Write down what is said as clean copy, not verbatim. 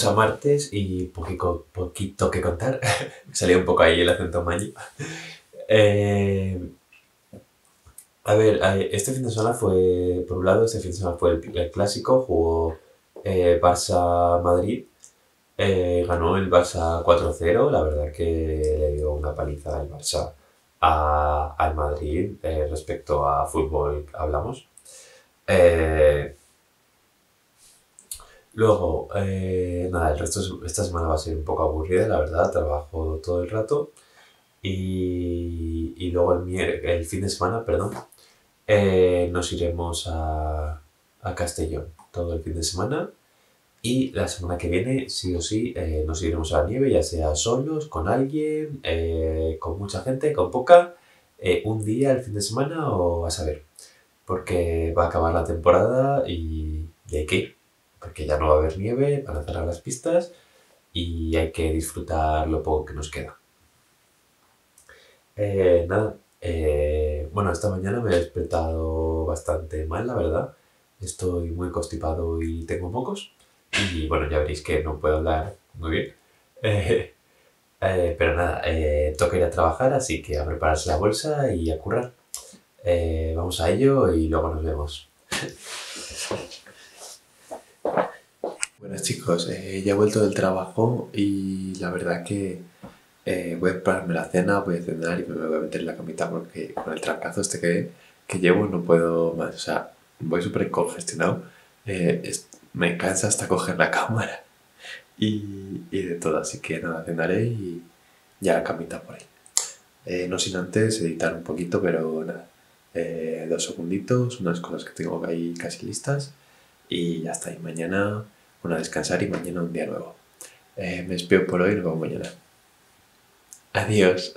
Llegamos a martes y poquito que contar. Salía un poco ahí el acento mayo. A ver, este fin de semana fue, por un lado, este fin de semana fue el clásico, jugó Barça-Madrid, ganó el Barça 4-0, la verdad que le dio una paliza el Barça al Madrid, respecto a fútbol hablamos. Luego, nada, el resto esta semana va a ser un poco aburrida, la verdad, trabajo todo el rato. Y luego el fin de semana, perdón, nos iremos a Castellón todo el fin de semana. Y la semana que viene, sí o sí, nos iremos a la nieve, ya sea solos, con alguien, con mucha gente, con poca, un día el fin de semana o a saber. Porque va a acabar la temporada y hay que ir. Porque ya no va a haber nieve, van a cerrar las pistas y hay que disfrutar lo poco que nos queda. Nada, bueno, esta mañana me he despertado bastante mal, la verdad. Estoy muy constipado y tengo mocos. Y bueno, ya veréis que no puedo hablar muy bien. Pero nada, toca ir a trabajar, así que a prepararse la bolsa y a currar. Vamos a ello y luego nos vemos. Buenas chicos, ya he vuelto del trabajo y la verdad que voy a prepararme la cena, voy a cenar y me voy a meter en la camita porque con el trancazo este que llevo no puedo más, o sea, voy súper congestionado, me cansa hasta coger la cámara y de todo, así que nada, cenaré y ya la camita por ahí. No sin antes editar un poquito, pero nada, 2 segunditos, unas cosas que tengo ahí casi listas y ya está, y mañana... Bueno, a descansar y mañana un día nuevo. Me despido por hoy y nos vemos mañana. Adiós.